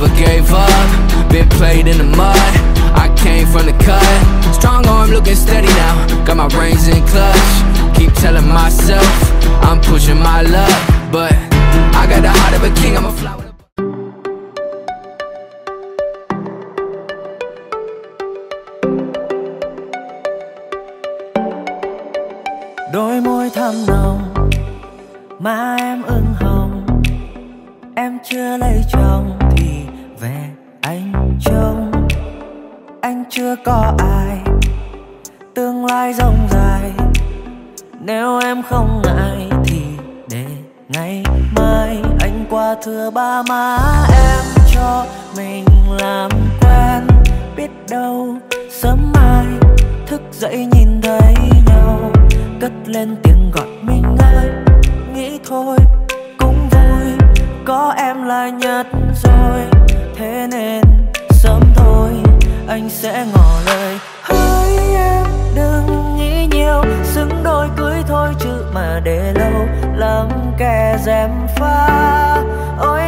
never gave up, been played in the mud, I came from the cut, strong arm looking steady now, got my reins in clutch, keep telling myself, I'm pushing my luck, but I got the heart of a king, I'm a flower. Đôi môi thắm nồng mà em ửng hồng, em chưa lấy chồng thì về anh trông. Anh chưa có ai, tương lai rộng dài, nếu em không ngại thì để ngày mai anh qua thừa ba má. Em cho mình làm quen, biết đâu sớm mai thức dậy nhìn thấy nhau, cất lên tiếng gọi mình ơi. Nghĩ thôi cũng vui, có em là nhất rồi, thế nên sớm thôi anh sẽ ngỏ lời. Hỡi em đừng nghĩ nhiều, xứng đôi cưới thôi chứ mà để lâu lắm kẻ dèm pha. Ôi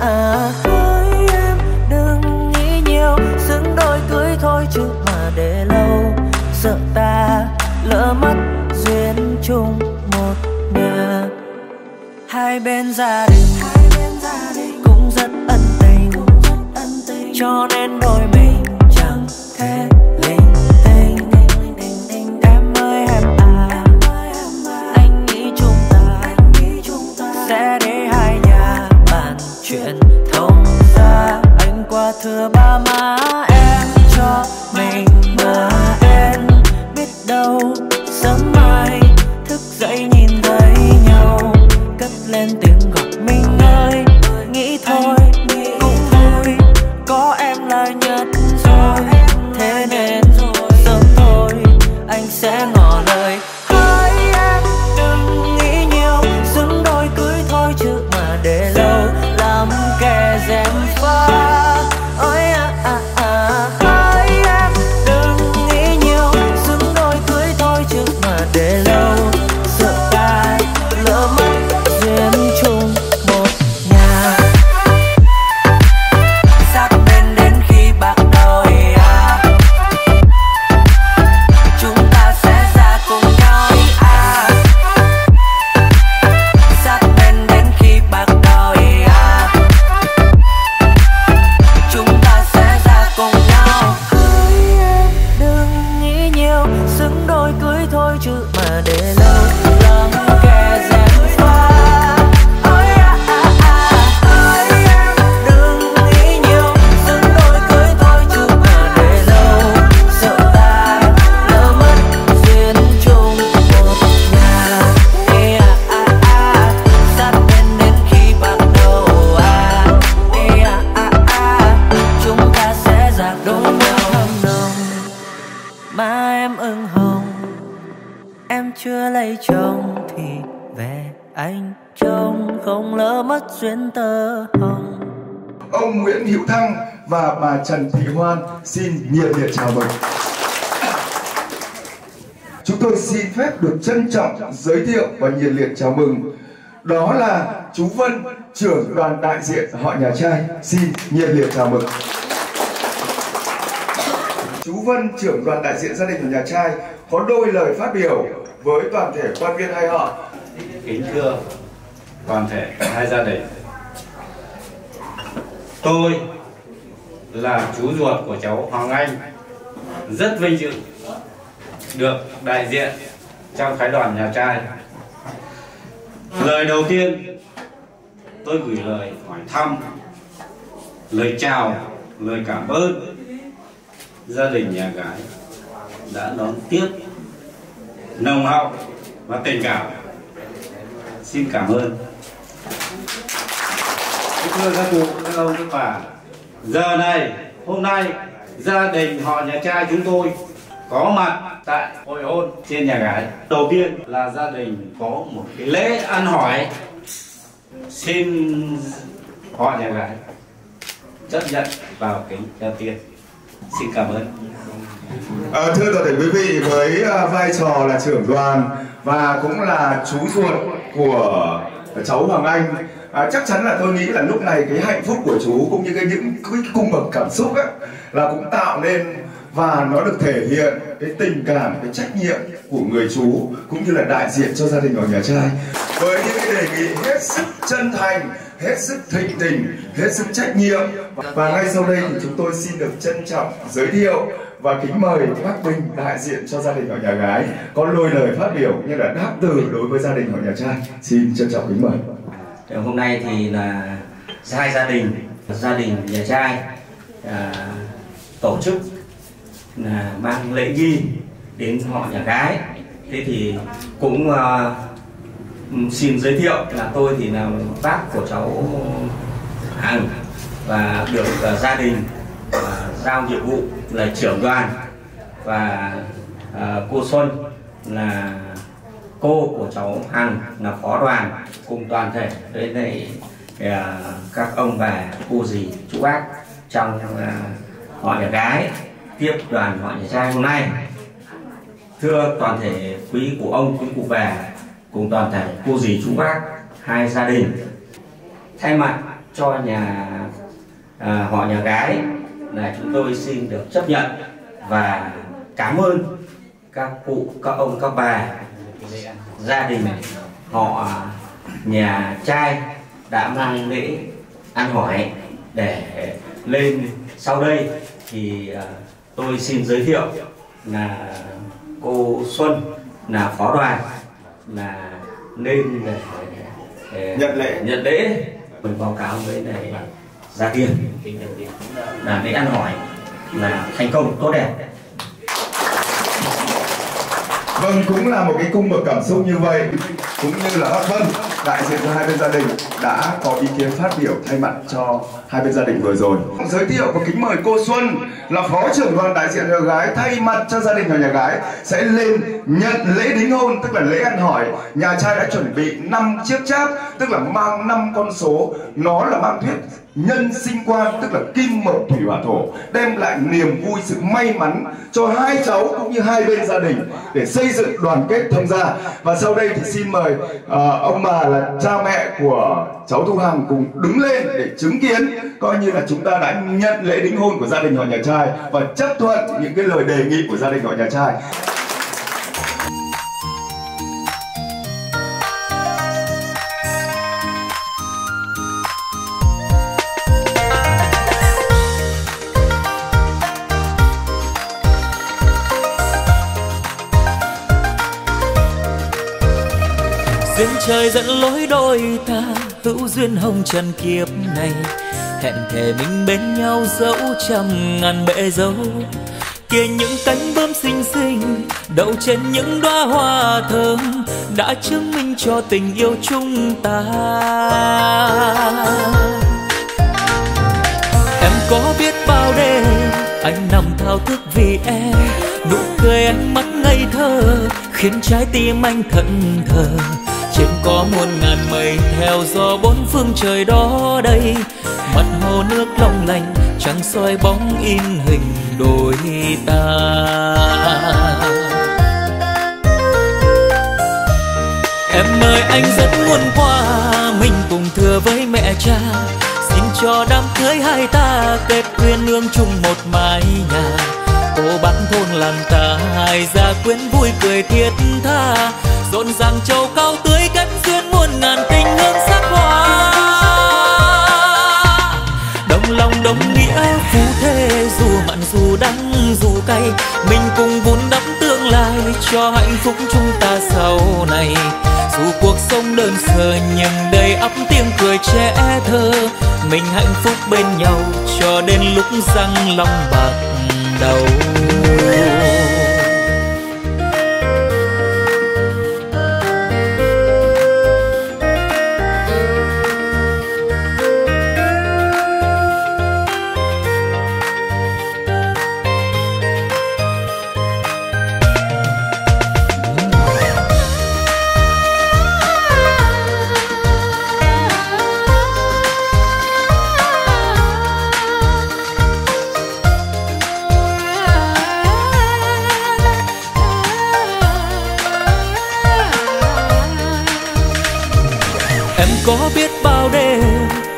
hỡi em đừng nghĩ nhiều, xứng đôi cưới thôi chứ mà để lâu, sợ ta lỡ mất duyên chung một nhà. Hai bên gia đình cũng rất ân tình, cho nên đôi mình chẳng thể linh tinh. Em ơi em à, anh nghĩ chúng ta sẽ để hai nhà bàn chuyện thông ra. Anh qua thừa ba má, em cho mình mà em biết đâu sớm mai thức dậy nhìn thấy nhau, cất lên tiếng gọi mình ơi. Nghĩ thôi cũng vui, có em là nhất rồi, thế nên sớm thôi anh sẽ ngỏ lời. Hỡi em đừng nghĩ nhiều, xứng đôi cưới thôi chứ mà để lâu làm kẻ dèm pha. Ông Nguyễn Hữu Thăng và bà Trần Thị Hoan xin nhiệt liệt chào mừng. Chúng tôi xin phép được trân trọng giới thiệu và nhiệt liệt chào mừng, đó là chú Vân, trưởng đoàn đại diện họ nhà trai, xin nhiệt liệt chào mừng. Chú Vân, trưởng đoàn đại diện gia đình nhà trai, có đôi lời phát biểu với toàn thể quan viên hai họ. Kính thưa toàn thể hai gia đình, tôi là chú ruột của cháu Hoàng Anh, rất vinh dự được đại diện trong phái đoàn nhà trai. Lời đầu tiên tôi gửi lời hỏi thăm, lời chào, lời cảm ơn gia đình nhà gái đã đón tiếp nồng hậu và tình cảm. Xin cảm ơn. Thưa các cụ, các ông, các bà, giờ này, hôm nay gia đình họ nhà trai chúng tôi có mặt tại hội hôn trên nhà gái. Đầu tiên là gia đình có một cái lễ ăn hỏi, xin họ nhà gái chấp nhận vào kính đầu tiên. Xin cảm ơn. Thưa toàn thể quý vị, với vai trò là trưởng đoàn và cũng là chú ruột của cháu Hoàng Anh, chắc chắn là tôi nghĩ là lúc này cái hạnh phúc của chú cũng như những cái cung bậc cảm xúc á, là cũng tạo nên và nó được thể hiện cái tình cảm, cái trách nhiệm của người chú cũng như là đại diện cho gia đình ở nhà trai, với những cái đề nghị hết sức chân thành, hết sức thịnh tình, hết sức trách nhiệm. Và ngay sau đây thì chúng tôi xin được trân trọng giới thiệu và kính mời bác Bình đại diện cho gia đình họ nhà gái có lôi lời phát biểu như là đáp từ đối với gia đình họ nhà trai. Xin trân trọng kính mời. Hôm nay thì là hai gia đình nhà trai tổ chức là mang lễ nghi đến họ nhà gái. Thế thì cũng xin giới thiệu là tôi thì là bác của cháu Hằng và được gia đình giao nhiệm vụ là trưởng đoàn, và cô Xuân là cô của cháu Hằng là phó đoàn, cùng toàn thể với này các ông bà cô dì chú bác trong họ nhà gái tiếp đoàn họ nhà trai hôm nay. Thưa toàn thể quý cụ ông quý cụ bà cùng toàn thể cô dì chú bác hai gia đình, thay mặt cho họ nhà gái là chúng tôi xin được chấp nhận và cảm ơn các cụ, các ông, các bà gia đình họ nhà trai đã mang lễ ăn hỏi để lên. Sau đây thì tôi xin giới thiệu là cô Xuân là phó đoàn là lên để nhận lễ mình báo cáo với này ra tiền là lễ ăn hỏi là thành công tốt đẹp. Vâng, cũng là một cái cung bậc cảm xúc như vậy, cũng như là bác Vân đại diện cho hai bên gia đình đã có ý kiến phát biểu thay mặt cho hai bên gia đình vừa rồi. Giới thiệu và kính mời cô Xuân là phó trưởng đoàn đại diện nhà gái thay mặt cho gia đình nhà gái sẽ lên nhận lễ đính hôn, tức là lễ ăn hỏi. Nhà trai đã chuẩn bị 5 chiếc cháp, tức là mang 5 con số, nó là mang thuyết nhân sinh quan, tức là kim mộc thủy hỏa thổ, đem lại niềm vui sự may mắn cho hai cháu cũng như hai bên gia đình để xây dựng đoàn kết thông gia. Và sau đây thì xin mời ông bà là cha mẹ của cháu Thu Hằng cùng đứng lên để chứng kiến coi như là chúng ta đã nhận lễ đính hôn của gia đình họ nhà trai và chấp thuận những cái lời đề nghị của gia đình họ nhà trai. Duyên trời dẫn lối đôi ta, hữu duyên hồng trần kiếp này, hẹn thề mình bên nhau dẫu trăm ngàn bể dấu. Kia những cánh bướm xinh xinh đậu trên những đóa hoa thơm đã chứng minh cho tình yêu chúng ta. Em có biết bao đêm anh nằm thao thức vì em, nụ cười ánh mắt ngây thơ khiến trái tim anh thẫn thờ. Trên có muôn ngàn mây theo gió bốn phương trời đó đây, mặt hồ nước long lanh trắng soi bóng in hình đôi ta. Em ơi anh rất muốn qua mình cùng thừa với mẹ cha, xin cho đám cưới hai ta kết quyên nương chung một mái nhà. Cô bác thôn làng ta hai gia quyến vui cười thiết tha, rộn ràng châu cao tưới kết duyên muôn ngàn tình hương sắc hoa. Đồng lòng đồng nghĩa phú thế, dù mặn dù đắng dù cay, mình cùng vun đắp tương lai cho hạnh phúc chúng ta sau này. Dù cuộc sống đơn sơ nhưng đầy ắp tiếng cười trẻ thơ, mình hạnh phúc bên nhau cho đến lúc răng long bạc đầu. Có biết bao bao đêm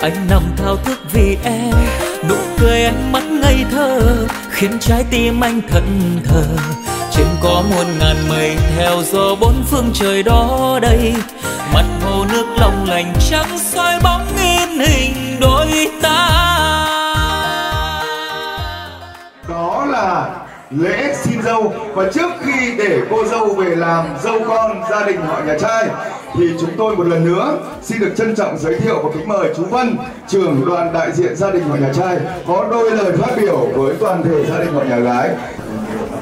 anh nằm thao thức vì em, nụ cười ánh mắt ngây thơ khiến trái tim anh thẫn thờ. Trên có muôn ngàn mây theo gió bốn phương trời đó đây, mặt hồ nước long lành trắng soi bóng in hình đôi ta. Đó là lễ xin dâu, và trước khi để cô dâu về làm dâu con gia đình họ nhà trai thì chúng tôi một lần nữa xin được trân trọng giới thiệu và kính mời chú Văn, trưởng đoàn đại diện gia đình họ nhà trai, có đôi lời phát biểu với toàn thể gia đình họ nhà gái.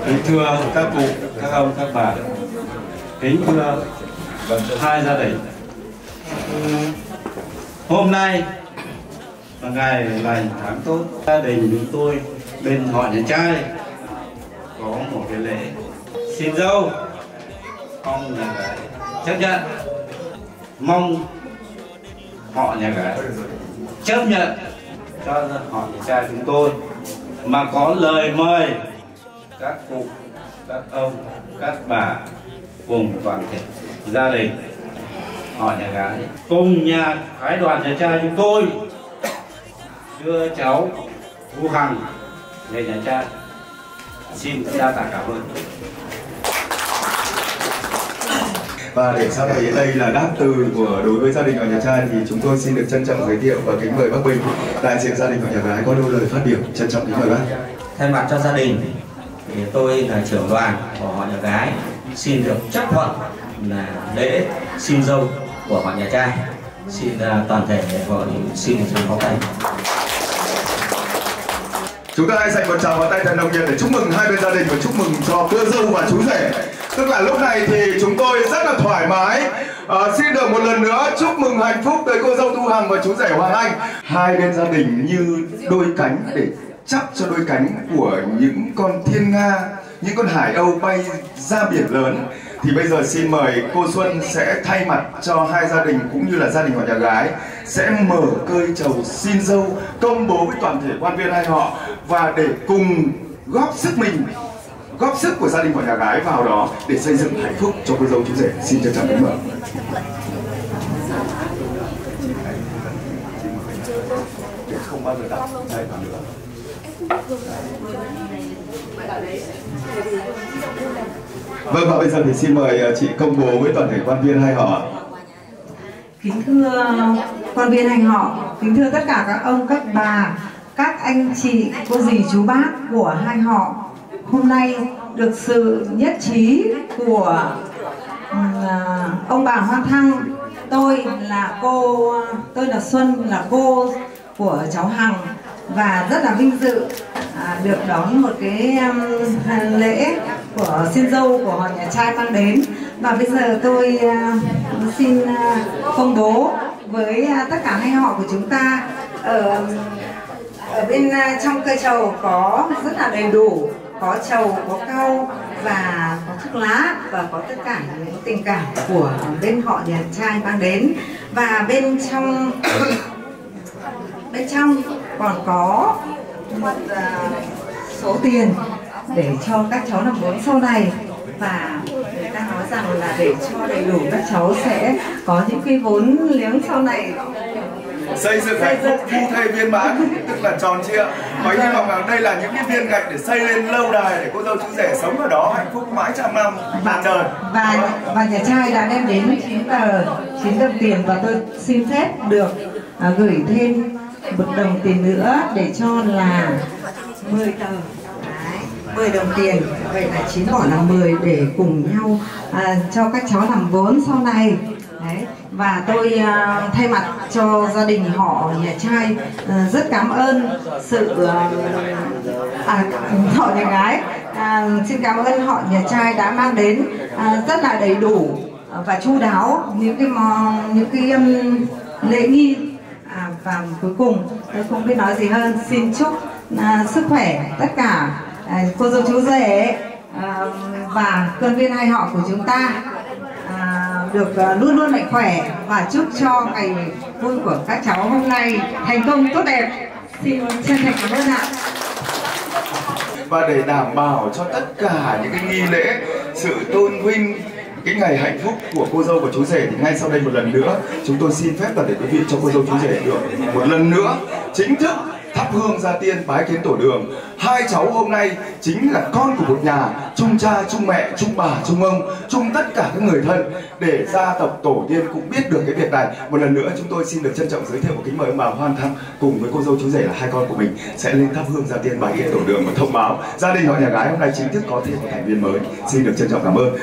Kính thưa các cụ, các ông, các bà, kính thưa hai gia đình, hôm nay là ngày lành tháng tốt, gia đình chúng tôi bên họ nhà trai có một cái lễ xin dâu, mong nhà gái chấp nhận, mong họ nhà gái chấp nhận cho họ nhà trai chúng tôi mà có lời mời các cụ, các ông, các bà cùng toàn thể gia đình họ nhà gái cùng nhà phái đoàn nhà trai chúng tôi đưa cháu Thu Hằng về nhà trai. Xin đa tạ cảm ơn. Và để sau này đây là đáp từ của đối với gia đình họ nhà trai thì chúng tôi xin được trân trọng giới thiệu và kính mời bác Bình, đại diện gia đình họ nhà gái, có đôi lời phát biểu. Trân trọng kính mời bác. Thay mặt cho gia đình thì tôi là trưởng đoàn của họ nhà gái xin được chấp thuận là lễ xin dâu của họ nhà trai. Xin toàn thể hội xin được tràng pháo tay. Chúng ta hãy dành một tràng pháo tay thật nồng nhiệt để chúc mừng hai bên gia đình và chúc mừng cho cô dâu và chú rể. Tức là lúc này thì chúng tôi rất là thoải mái. Xin được một lần nữa chúc mừng hạnh phúc tới cô dâu Thu Hằng và chú rể Hoàng Anh. Hai bên gia đình như đôi cánh để chắp cho đôi cánh của những con thiên nga, những con hải âu bay ra biển lớn. Thì bây giờ xin mời cô Xuân sẽ thay mặt cho hai gia đình cũng như là gia đình họ nhà gái sẽ mở cơi trầu xin dâu, công bố với toàn thể quan viên hai họ và để cùng góp sức mình, góp sức của gia đình họ nhà gái vào đó để xây dựng hạnh phúc cho cô dâu chú rể. Xin trân trọng kính mời. Không bao giờ đặt đây vào nữa. Vâng, và bây giờ thì xin mời chị công bố với toàn thể quan viên hai họ. Kính thưa quan viên hai họ, kính thưa tất cả các ông, các bà, các anh chị, cô dì, chú bác của hai họ, hôm nay được sự nhất trí của ông bà Hoàng Thăng, tôi là Xuân, là cô của cháu Hằng, và rất là vinh dự được đón một cái lễ của xin dâu của họ nhà trai mang đến. Và bây giờ tôi xin công bố với tất cả hai họ của chúng ta. Ở bên trong cây trầu có rất là đầy đủ, có trầu, có cau và có thuốc lá và có tất cả những tình cảm của bên họ nhà trai mang đến. Và bên trong còn có một số tiền để cho các cháu làm vốn sau này, và người ta nói rằng là để cho đầy đủ các cháu sẽ có những cái vốn liếng sau này xây dựng hạnh phúc phu thê viên mãn, tức là tròn trịa. Và hy vọng rằng đây là những cái viên gạch để xây lên lâu đài để cô dâu chú rể sống ở đó hạnh phúc mãi trăm năm ngàn đời. Và nhà trai đã đem đến 9 đồng tiền, và tôi xin phép được gửi thêm 1 đồng tiền nữa để cho là 10 tờ. 10 đồng tiền, vậy là 9 bỏ là 10 để cùng nhau cho các cháu làm vốn sau này. Đấy. Và tôi thay mặt cho gia đình họ nhà trai rất cảm ơn sự họ nhà gái, xin cảm ơn họ nhà trai đã mang đến rất là đầy đủ và chu đáo những cái lễ nghi. Và cuối cùng tôi không biết nói gì hơn, xin chúc sức khỏe tất cả cô dâu chú rể và quan viên hai họ của chúng ta được luôn luôn mạnh khỏe, và chúc cho ngày vui của các cháu hôm nay thành công tốt đẹp. Xin chân thành cảm ơn ạ. Và để đảm bảo cho tất cả những cái nghi lễ, sự tôn vinh Cái ngày hạnh phúc của cô dâu và chú rể thì ngay sau đây một lần nữa chúng tôi xin phép là để quý vị cho cô dâu chú rể được một lần nữa chính thức thắp hương gia tiên bái kiến tổ đường. Hai cháu hôm nay chính là con của một nhà, chung cha, chung mẹ, chung bà, chung ông, chung tất cả các người thân, để gia tộc tổ tiên cũng biết được cái việc này. Một lần nữa chúng tôi xin được trân trọng giới thiệu và kính mời ông bà Hoàng Thăng cùng với cô dâu chú rể là hai con của mình sẽ lên thắp hương gia tiên bái kiến tổ đường và thông báo gia đình họ nhà gái hôm nay chính thức có thêm một thành viên mới. Xin được trân trọng cảm ơn.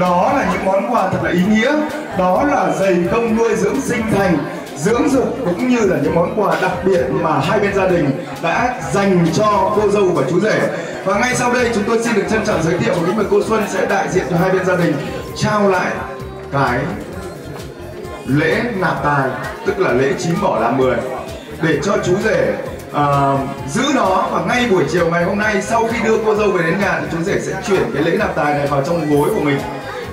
Đó là những món quà thật là ý nghĩa, đó là giày công nuôi dưỡng sinh thành, dưỡng dục, cũng như là những món quà đặc biệt mà hai bên gia đình đã dành cho cô dâu và chú rể. Và ngay sau đây chúng tôi xin được trân trọng giới thiệu với mời cô Xuân sẽ đại diện cho hai bên gia đình trao lại cái lễ nạp tài, tức là lễ chín bỏ làm 10, để cho chú rể giữ nó. Và ngay buổi chiều ngày hôm nay sau khi đưa cô dâu về đến nhà thì chú rể sẽ chuyển cái lễ nạp tài này vào trong gối của mình,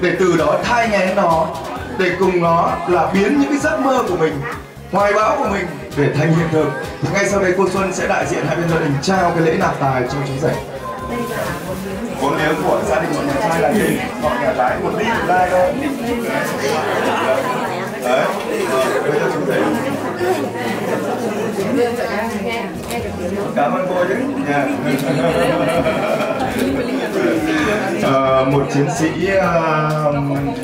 để từ đó thai nghén nó, để cùng nó là biến những cái giấc mơ của mình, hoài bão của mình để thành hiện thực. Thì ngay sau đây cô Xuân sẽ đại diện hai bên gia đình trao cái lễ nạp tài cho chú rể. Đây là một miếng của gia đình nhà trai là gì? Họ nhà gái một ly một lai thôi. Đấy, bây giờ chú rể. Cảm ơn cô chứ. Một chiến sĩ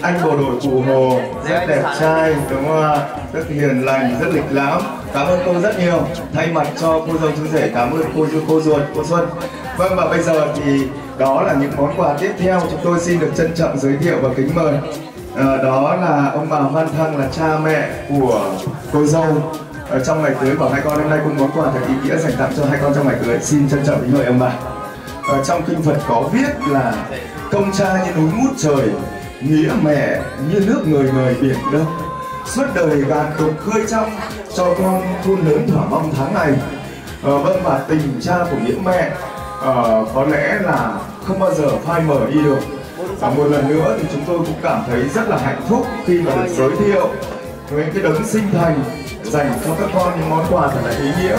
anh bộ đội Cụ Hồ rất đẹp trai, đúng không? Rất hiền lành, rất lịch lãm. Cảm ơn cô rất nhiều. Thay mặt cho cô dâu chú rể cảm ơn cô ruột, cô Xuân. Vâng, và bây giờ thì đó là những món quà tiếp theo chúng tôi xin được trân trọng giới thiệu và kính mời. Đó là ông bà Văn Thăng là cha mẹ của cô dâu. Ở trong ngày cưới của hai con hôm nay cũng món quà thật ý nghĩa dành tặng cho hai con trong ngày cưới. Xin trân trọng kính mời ông bà. Ở trong kinh Phật có viết là công cha như núi ngút trời, nghĩa mẹ như nước người người biển đông. Suốt đời gạt tục khơi trong, cho con thun lớn thỏa mong tháng ngày. Vâng, và tình cha của nghĩa mẹ có lẽ là không bao giờ phai mờ đi được. Và một lần nữa thì chúng tôi cũng cảm thấy rất là hạnh phúc khi mà được giới thiệu với cái đấng sinh thành dành cho các con những món quà thật là ý nghĩa.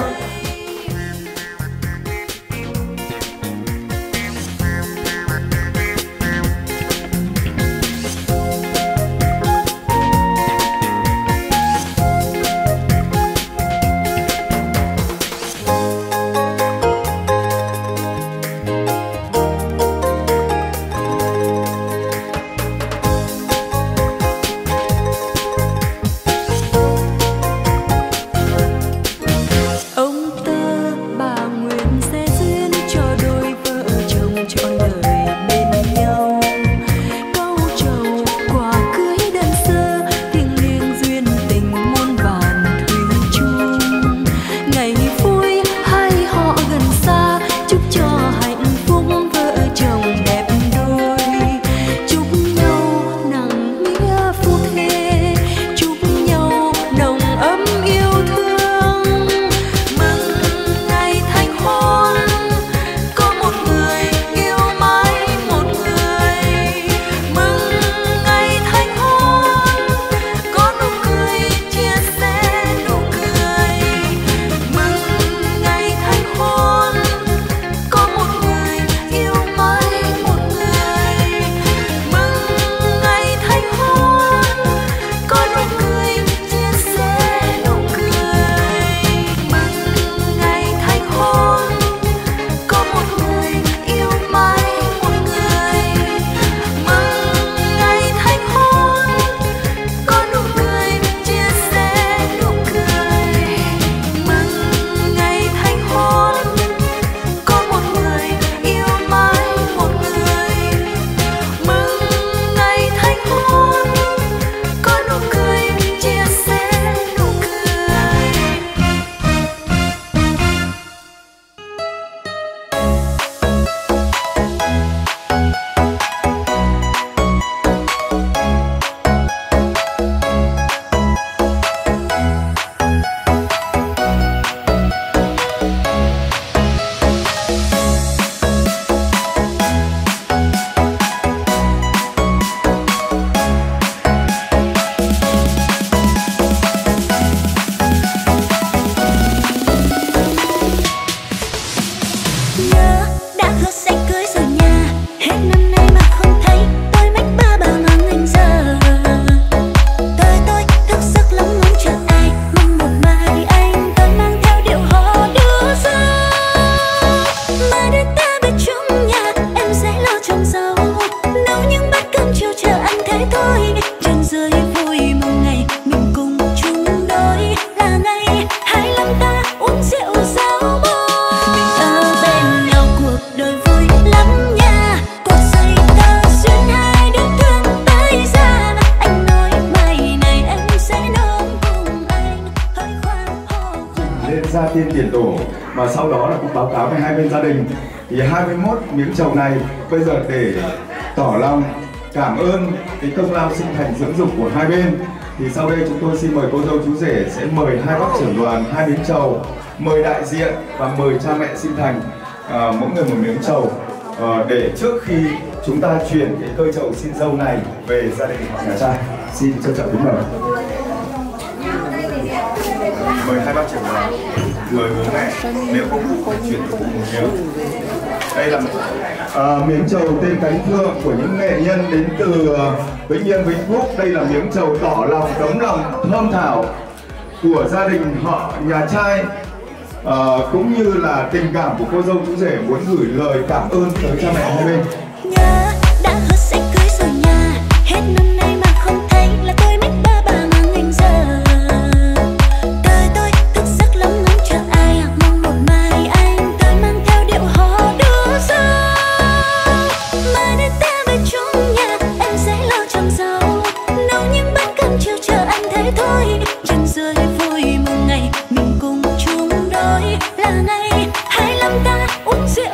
tiên tiền tổ, và sau đó là cũng báo cáo với hai bên gia đình. Thì 21 miếng trầu này bây giờ để tỏ lòng cảm ơn cái công lao sinh thành dưỡng dục của hai bên. Thì sau đây chúng tôi xin mời cô dâu chú rể sẽ mời hai bác trưởng đoàn 2 miếng trầu, mời đại diện và mời cha mẹ sinh thành mỗi người 1 miếng trầu, để trước khi chúng ta chuyển cái cây trầu xin dâu này về gia đình hoặc nhà trai. Xin trân trọng kính mời. Mời hai bác trưởng đoàn, mời bố mẹ, nếu không chuyển cũng một miếng. Đây là miếng trầu tên cánh thượng của những nghệ nhân đến từ Vĩnh Yên, Vĩnh Phúc. Đây là miếng trầu tỏ lòng, tấm lòng thơm thảo của gia đình họ nhà trai, cũng như là tình cảm của cô dâu chú rể muốn gửi lời cảm ơn tới cha mẹ hai bên. Nhớ đã hứa sẽ cưới rồi nhà, hết năm nay mà không thành là tôi mất ba bà mình giờ. Đời tôi thức giấc lắm ngóng chờ ai, mong một mai anh tôi mang theo điệu hò đua dâu. Mai đến ta về chung nhà, em sẽ lo chồng dâu, nấu những bát cơm chiều chờ anh thế thôi. Chẳng rơi vui mừng ngày mình cùng chung đôi là ngày 25 ta uống rượu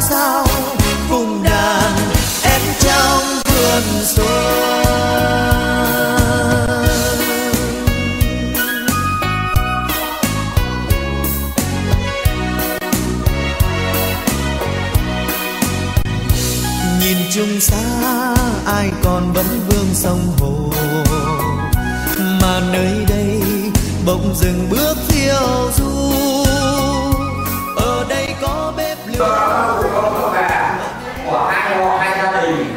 sao. còn vẫn vương sông hồ, mà nơi đây bỗng dừng bước phiêu du. Ở đây có bếp lửa của bà, của hai gia đình,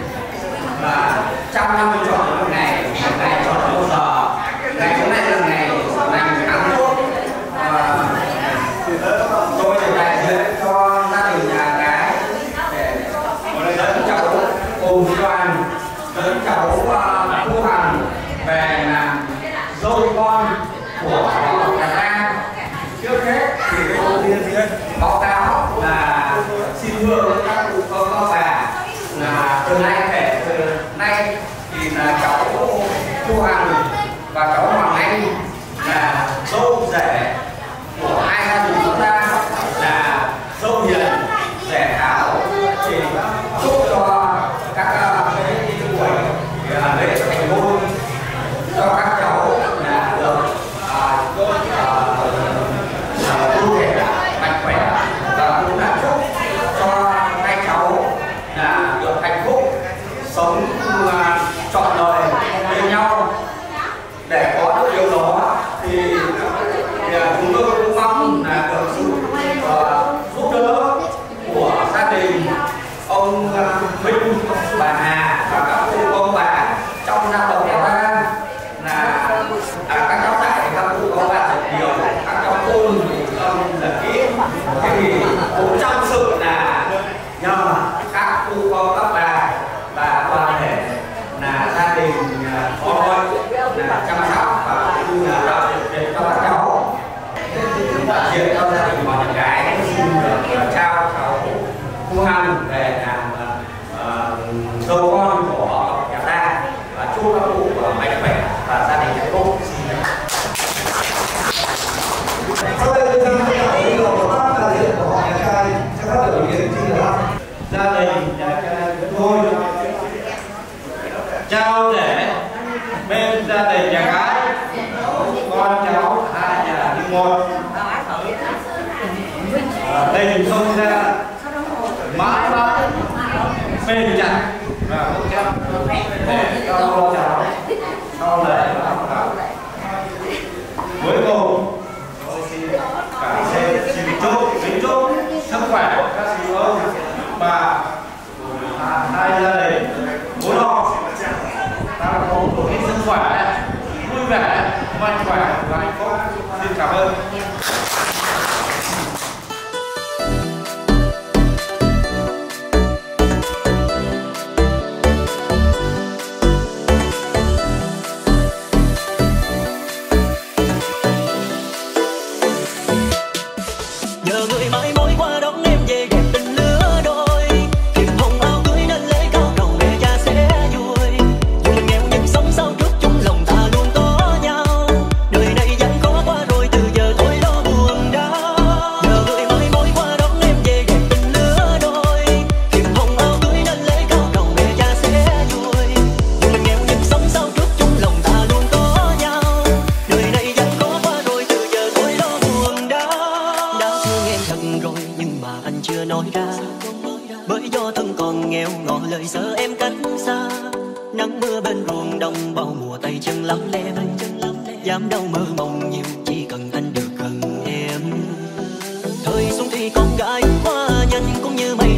và trong 50 chọn một ngày, chọn một giờ, ngày hôm nay là ngày tháng tốt. Tôi được đại diện cho gia đình nhà gái để dẫn cháu cùng Xuân, dẫn cháu Thu Hằng về là dâu con của nhà ta. Trước hết thì tôi báo cáo là xin hứa các cụ con bà là từ nay thì là cháu Thu Hằng và cháu Hoàng Anh là dâu rể của hai gia đình chúng ta, là dâu hiền rể thảo. Thì chúc cho các cái tuổi lễ thành hôn cho các cháu là được vui vẻ, mạnh khỏe, và cũng là chúc cho hai cháu là được hạnh phúc, sống trọn đời bên nhau. Để có được điều đó thì chúng tôi cũng mong là được giúp đỡ của gia đình ông Minh, bà Hà và các cụ ông bà trong gia tộc nhà ta, là các cháu tại các cụ ông bà rất nhiều, các cháu tôn rất kỹ. Thì cũng trong sự là nhờ các cụ ông bà và toàn thể là gia đình con là chăm sóc và cũng là tạo điều kiện cho các cháu. Đại diện cho gia đình con gái xin được trao cháu Thu Hằng về làm dâu con của nhà ta, và chúc các cụ mạnh khỏe và gia đình hạnh phúc. Sau đây tôi xin giới thiệu với các bạn đại diện của nhà trai cho các biểu hiện như là gia đình nhà trai tôi trao để bên gia đình nhà gái con cháu hai nhà như một, tình không ra mãi mãi bền chặt và hỗ trợ để cho con cháu sau này và học tập. Cuối cùng tôi xin cảm ơn, xin chúc sức khỏe của các sư ông và hai gia đình bố lo ta có một cái sức khỏe vui vẻ, mạnh khỏe và hạnh phúc. Xin cảm ơn. Hãy subscribe cho kênh Ghiền Mì Gõ để không bỏ lỡ những video hấp dẫn.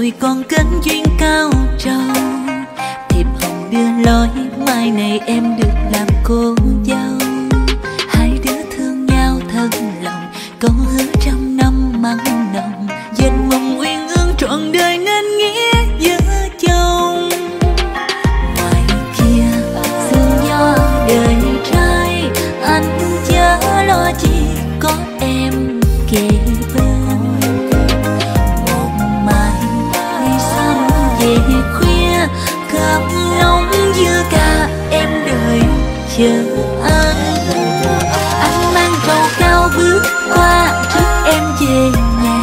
tuổi còn kết duyên cao trầu. Thiệp hồng đưa lối mai này em được làm cô dâu. Hai đứa thương nhau thân lòng, câu hứa trăm năm mặn nồng. Dệt mộng uyên ương trọn đời nên nghĩa giữa chồng. Ngoài kia xương nho đời trai, anh chớ lo chi có em kề bên. Một mai đi săn về khuya, cơm nóng dưa cả em đợi chờ anh. Anh mang trầu cao bước qua trước em về nhà,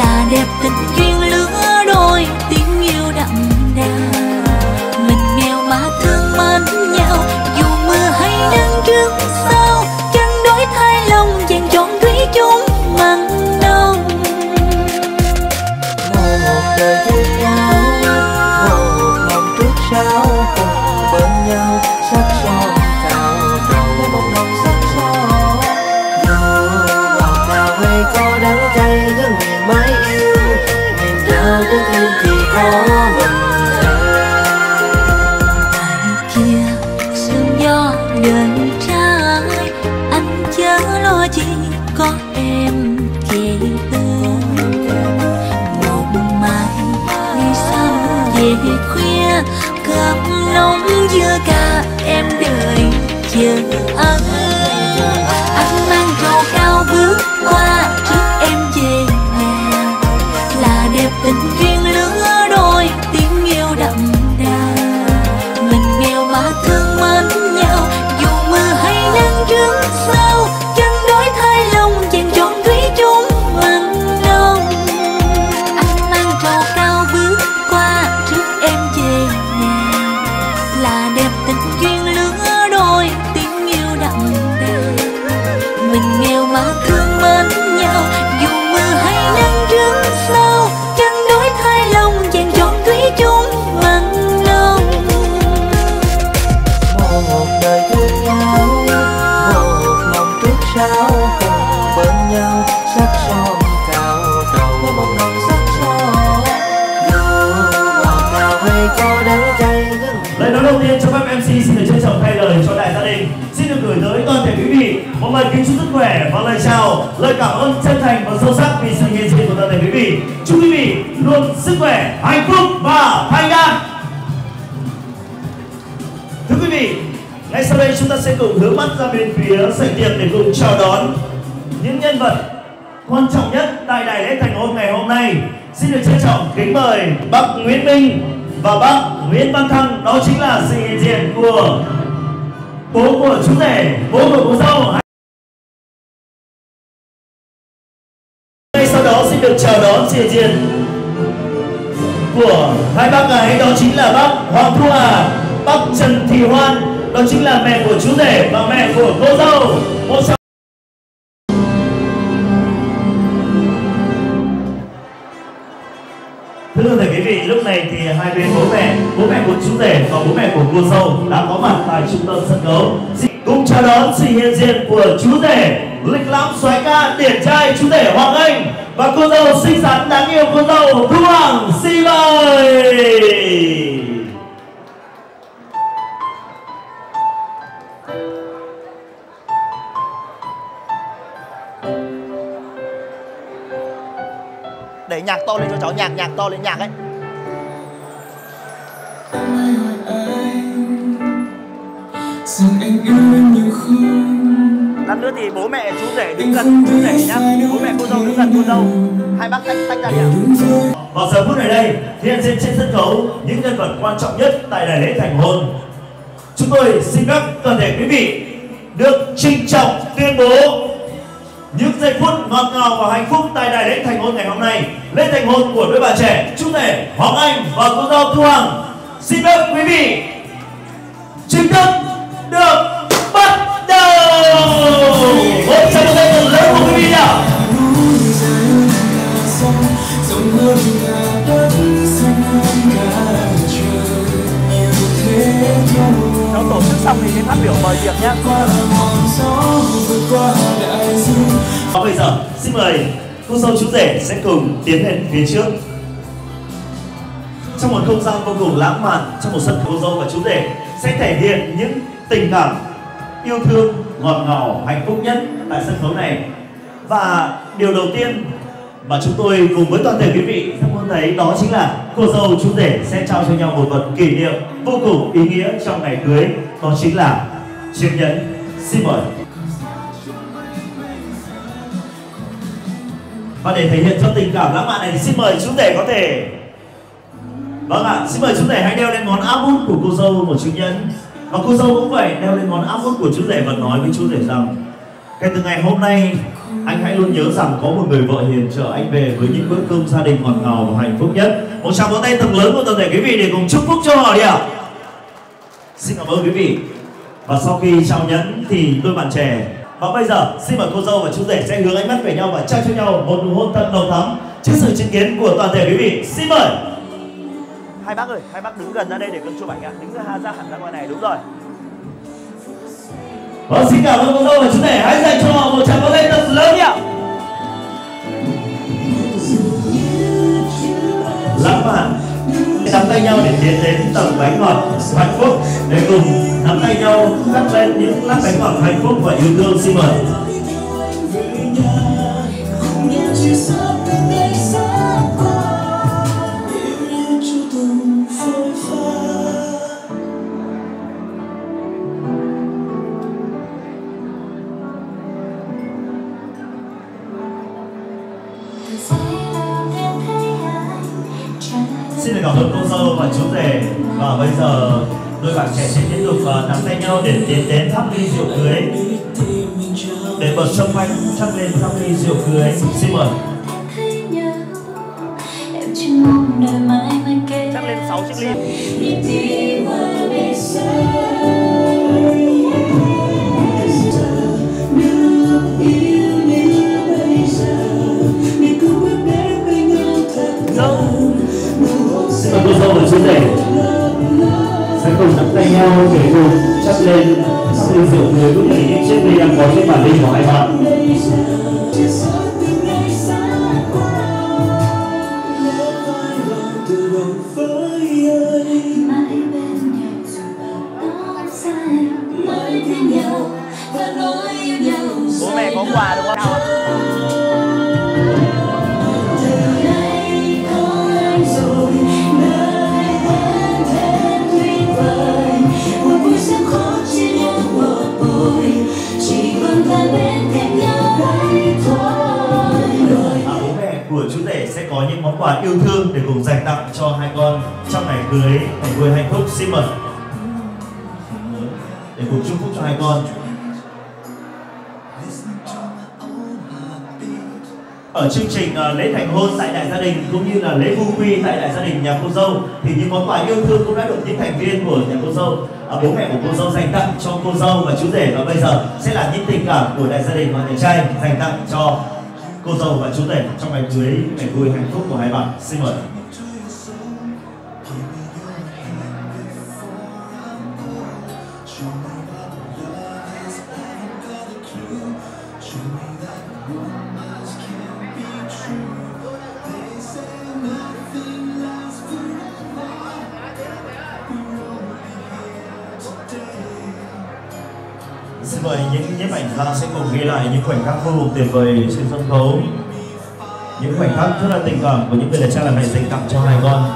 là đẹp tình duyên lứa đôi tiếng yêu đậm đà. Mình nghèo mà thương mến nhau, dù mưa hay nắng trước sau, chẳng đổi thay lòng vàng trọn thủy chung mặn nồng. Một đời yêu nhau, một mong trước sau cùng bên nhau sắc son cao đầu một lòng sắc son. Dù ngọt ngào hay có đắng cay cứ miệng mãi yêu, ngày nào cũng yêu thì có mình. Ngoài kia sương gió đời trai, anh chớ lo chi có em kề bên. Một mai đi săn về khuya, cơm nóng dưa cả em đợi chờ anh. Anh mang trầu cao bước qua trước em về nhà, là đẹp tình duyên lứa đôi tiếng yêu đậm đà. Mình nghèo mà thương mến nhau, dù mưa hay nắng trước sau, chẳng đổi thay lòng vàng trọn thủy chung mặn nồng. Anh mang trầu cao bước qua trước em về nhà, là đẹp tình duyên lứa đôi tiếng yêu đậm đà. Mình nghèo mà thương mến nhau, dù mưa hay nắng trước sau, chẳng đổi thay lòng vàng trọn thủy chung mặn nồng. Một đời thương nhau, một lòng trước sau cùng bên nhau sắc son cao đầu một lòng sắc son. Dù ngọt ngào hay có đắng cay cứ lời nói đầu tiên cho các MC xin được trân trọng thay lời cho đại gia đình, xin được gửi tới toàn thể quý vị một lời kính chúc sức khỏe và lời chào, lời cảm ơn chân thành và sâu sắc vì sự hiện diện của toàn thể quý vị. Chúc quý vị luôn sức khỏe, hạnh phúc và thành đạt. Thưa quý vị, ngay sau đây chúng ta sẽ cùng hướng mắt ra bên phía sảnh tiệc để cùng chào đón những nhân vật quan trọng nhất tại đại lễ thành hôn ngày hôm nay. Xin được trân trọng kính mời bác Nguyễn Minh và bác Nguyễn Văn Thăng, đó chính là sự hiện diện của bố của chú rể, bố của cô dâu. Ngay sau đó xin được chào đón sự hiện diện của hai bác gái, đó chính là bác Hoàng Thu Hà, bác Trần Thị Hoan, đó chính là mẹ của chú rể và mẹ của cô dâu. Thưa thầy quý vị, lúc này thì hai bên bố mẹ của chú rể và bố mẹ của cô dâu đã có mặt tại trung tâm sân khấu. Cùng chào đón sự hiện diện của chú rể lịch lãm soái ca điển trai, chú rể Hoàng Anh, và cô dâu xinh xắn đáng yêu, cô dâu Thu Hằng. Xin mời. Để nhạc to lên cho cháu, nhạc to lên, nhạc ấy. Ai hỏi anh, rằng anh yêu em nhiều không? Lát nữa thì bố mẹ chú rể đứng gần chú rể nhá, bố mẹ cô dâu đứng gần cô dâu. Hai bác tách ra nhỉ? Vào giờ phút này đây, hiện diện trên sân khấu những nhân vật quan trọng nhất tại đại lễ thành hôn. Chúng tôi xin phép toàn thể quý vị được trinh trọng tuyên bố những giây phút ngọt ngào và hạnh phúc tại đại lễ thành hôn ngày hôm nay. Lễ thành hôn của đôi bà trẻ chú rể Hoàng Anh và cô dâu Thu Hằng. Xin phép quý vị chính thức được bắt đầu. Một tràng vỗ tay thật lớn của quý vị nào. Cháu tổ chức xong thì đến phát biểu mời việc nhé. Và bây giờ xin mời cô dâu chú rể sẽ cùng tiến lên phía trước. trong một không gian vô cùng lãng mạn, trong một sân khấu dâu và chú rể sẽ thể hiện những tình cảm yêu thương, ngọt ngào, hạnh phúc nhất tại sân khấu này. Và điều đầu tiên mà chúng tôi cùng với toàn thể quý vị sẽ muốn thấy đó chính là cô dâu chú rể sẽ trao cho nhau một vật kỷ niệm vô cùng ý nghĩa trong ngày cưới, đó chính là chiếc nhẫn. Xin mời. Và để thể hiện cho tình cảm lãng mạn này thì xin mời chú rể có thể, vâng ạ, xin mời chú rể hãy đeo lên ngón áp út của cô dâu một chiếc nhẫn. Và cô dâu cũng vậy, đeo lên ngón áp út của chú rể và nói với chú rể rằng kể từ ngày hôm nay, anh hãy luôn nhớ rằng có một người vợ hiền chở anh về với những bữa cơm gia đình ngọt ngào và hạnh phúc nhất. Một tràng vỗ tay thật lớn của toàn thể quý vị để cùng chúc phúc cho họ đi ạ. Xin cảm ơn quý vị. Và sau khi trao nhẫn thì đôi bạn trẻ. Và bây giờ xin mời cô dâu và chú rể sẽ hướng ánh mắt về nhau và trao cho nhau một nụ hôn thật đầu thắm trước sự chứng kiến của toàn thể quý vị. Xin mời. Hai bác ơi, hai bác đứng gần ra đây để con chụp ảnh ạ. Đứng ra hẳn ra ngoài này, đúng rồi. Vâng, xin cảm ơn cô dâu và chú rể, hãy dành cho họ một tràng vỗ tay thật lớn nhé. Lãng mạn, nắm tay nhau để tiến đến tầng bánh ngọt hạnh phúc, để cùng nắm tay nhau cắt lên những lát bánh ngọt hạnh phúc và yêu thương. Xin mời. Xin cảm ơn cô dâu và chú rể. Và bây giờ đôi bạn trẻ sẽ tiếp tục nắm tay nhau để tiến đến thắp ly rượu cưới, để bật xung quanh thắp lên thắp ly rượu cưới. Xin mời. Thắp lên 6 chiếc ly. Cô dâu và chú rể sẽ cùng nắm tay nhau để cùng chắp lên sự rượu người cũng như những chiếc ly đang có trên bàn ly của hai bạn. Bố mẹ có quà đúng không? Sẽ có những món quà yêu thương để cùng dành tặng cho hai con trong ngày cưới, ngày cưới hạnh phúc. Xin mời, để cùng chúc phúc cho hai con. Ở chương trình lễ thành hôn tại đại gia đình cũng như là lễ vu quy tại đại gia đình nhà cô dâu thì những món quà yêu thương cũng đã được những thành viên của nhà cô dâu, bố mẹ của cô dâu dành tặng cho cô dâu và chú rể. Và bây giờ sẽ là những tình cảm của đại gia đình và nhà trai dành tặng cho cô dâu và chú rể trong ngày cưới, ngày vui hạnh phúc của hai bạn. Xin mời. Xin mời những nhiếp ảnh gia sẽ cùng ghi lại những khoảnh khắc vô cùng tuyệt vời trên sân khấu, những khoảnh khắc rất là tình cảm của những người cha làm mẹ dành tặng cho hai con.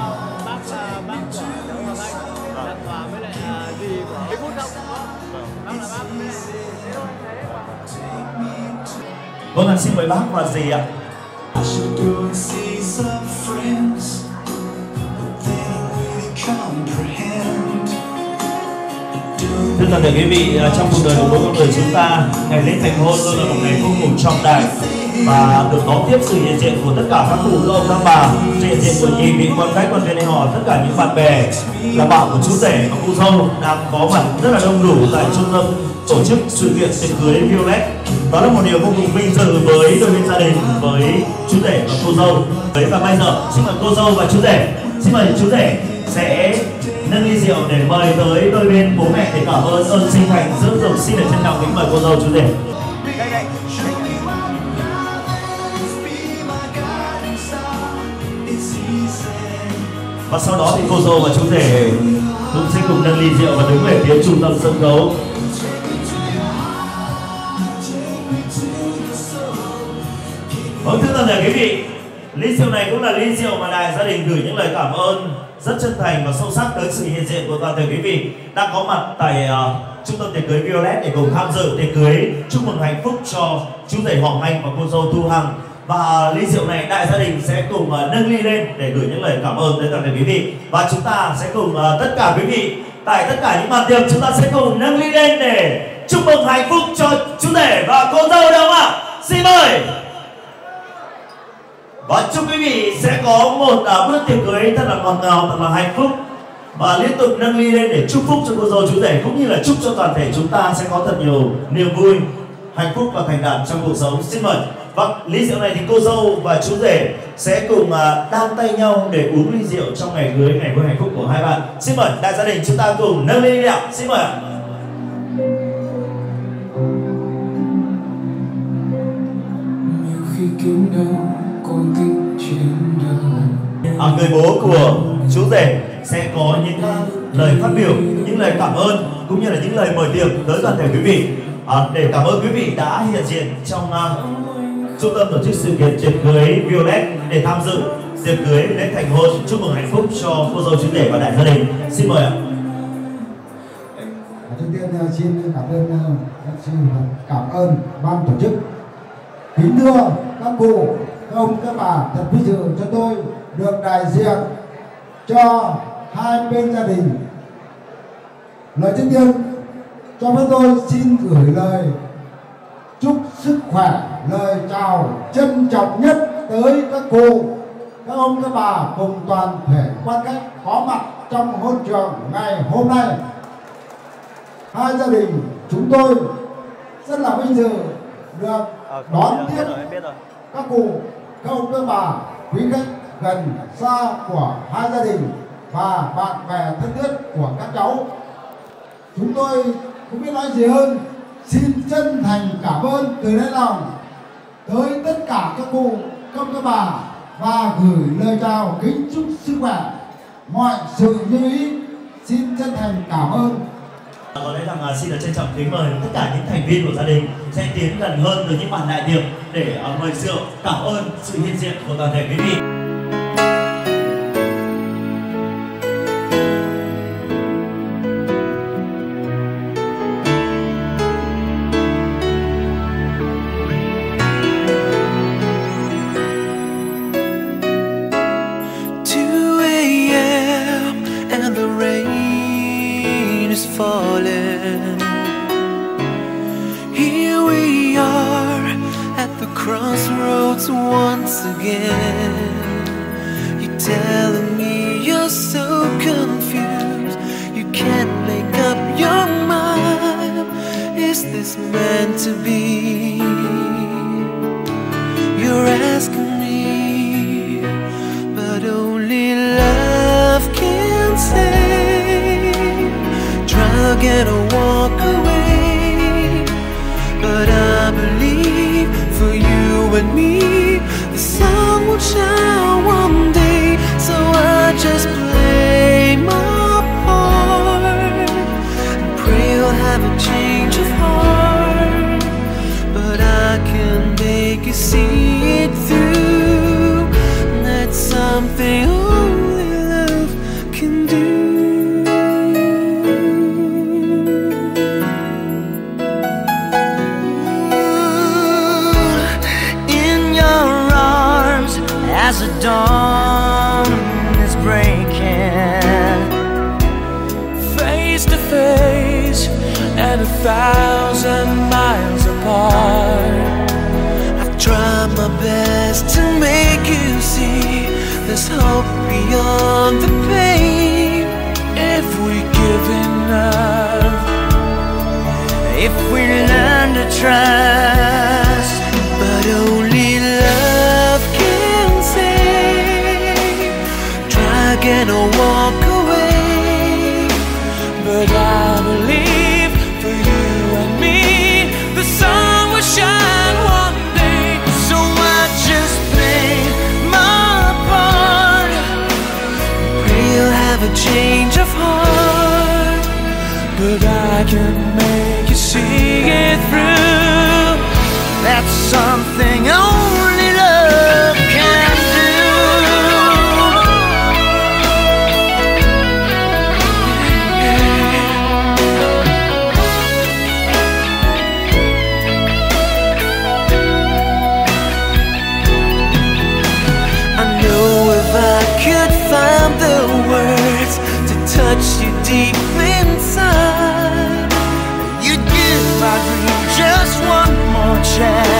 Vâng ạ, xin mời bác và dì ạ. Thưa toàn thể quý vị, trong cuộc đời của mỗi con người chúng ta, ngày lễ thành hôn luôn là một ngày vô cùng trọng đại và được đón tiếp sự hiện diện của tất cả các cụ ông các bà, sự hiện diện của nhị vị con cái, con bên họ, tất cả những bạn bè là bạn của chú rể và cô dâu đang có mặt rất là đông đủ tại trung tâm tổ chức sự kiện tiệc cưới Violet. Đó là một điều vô cùng vinh dự với đôi bên gia đình, với chú rể và cô dâu. Và bây giờ xin mời cô dâu và chú rể, xin mời chú rể sẽ nâng ly rượu để mời tới đôi bên bố mẹ để cảm ơn ơn sinh thành dưỡng dục. Xin được trân trọng kính mời cô dâu chú rể. Và sau đó thì cô dâu và chú rể cũng sẽ cùng nâng ly rượu và đứng về phía trung tâm sân khấu. Vâng, thưa toàn thể quý vị, ly rượu này cũng là ly rượu mà đài gia đình gửi những lời cảm ơn rất chân thành và sâu sắc tới sự hiện diện của toàn thể quý vị đang có mặt tại trung tâm tiệc cưới Violet để cùng tham dự tiệc cưới. Chúc mừng hạnh phúc cho chú rể Hoàng Anh và cô dâu Thu Hằng. Và ly rượu này đại gia đình sẽ cùng nâng ly lên để gửi những lời cảm ơn tới toàn thể quý vị. Và chúng ta sẽ cùng tất cả quý vị tại tất cả những màn tiệc, chúng ta sẽ cùng nâng ly lên để chúc mừng hạnh phúc cho chú rể và cô dâu, đúng không ạ? Xin mời. Và chúc quý vị sẽ có một bữa tiệc cưới thật là ngọt ngào, thật là hạnh phúc. Và liên tục nâng ly lên để chúc phúc cho cô dâu chú rể, cũng như là chúc cho toàn thể chúng ta sẽ có thật nhiều niềm vui, hạnh phúc và thành đạt trong cuộc sống. Xin mời. Vâng, ly rượu này thì cô dâu và chú rể sẽ cùng đan tay nhau để uống ly rượu trong ngày cưới, ngày vui hạnh phúc của hai bạn. Xin mời đại gia đình chúng ta cùng nâng ly ạ. Xin mời. Nhiều khi kiếm đâu con thích chiến đấu. Người bố của chú rể sẽ có những lời phát biểu, những lời cảm ơn cũng như là những lời mời tiệc tới toàn thể quý vị để cảm ơn quý vị đã hiện diện trong trung tâm tổ chức sự kiện tiệc cưới Violet để tham dự tiệc cưới lễ thành hôn. Chúc mừng hạnh phúc cho cô dâu chú rể và đại gia đình. Xin mời ạ. Trước tiên xin cảm ơn ban tổ chức. Kính thưa các cụ, các ông, các bà, thật vinh dự cho tôi được đại diện cho hai bên gia đình. Lời trước tiên cho phép tôi xin gửi lời chúc sức khỏe, lời chào trân trọng nhất tới các cô, các ông, các bà cùng toàn thể quan khách có mặt trong hôn trường ngày hôm nay. Hai gia đình chúng tôi rất là vinh dự được đón tiếp các cụ, các ông, các bà, quý khách gần xa của hai gia đình và bạn bè thân thiết của các cháu. Chúng tôi không biết nói gì hơn, xin chân thành cảm ơn từ đáy lòng tới tất cả các cụ, các bà và gửi lời chào kính chúc sức khỏe, mọi sự như ý. Xin chân thành cảm ơn. Có lẽ rằng xin được trân trọng kính mời tất cả những thành viên của gia đình sẽ tiến gần hơn từ những bàn đại tiệc để mời rượu cảm ơn sự hiện diện của toàn thể quý vị. I can make you see it through. That's something only love can do. I know if I could find the words to touch you deep inside, you'd give my dream just one more chance.